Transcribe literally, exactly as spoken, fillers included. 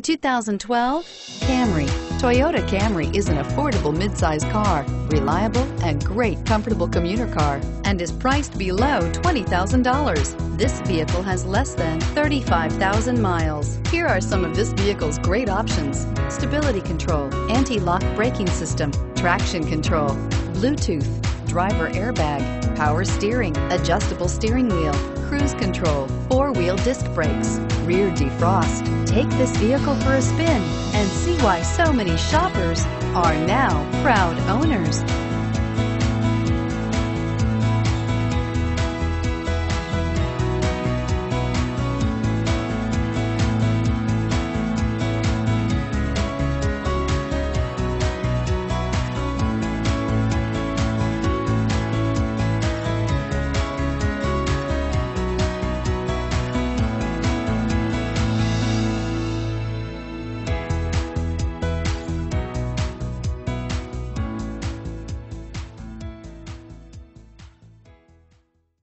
The two thousand twelve Camry. Toyota Camry is an affordable mid-size car, reliable and great comfortable commuter car, and is priced below twenty thousand dollars. This vehicle has less than thirty-five thousand miles. Here are some of this vehicle's great options: stability control, anti-lock braking system, traction control, Bluetooth, driver airbag, power steering, adjustable steering wheel, cruise control, four-wheel disc brakes, rear defrost. Take this vehicle for a spin and see why so many shoppers are now proud owners.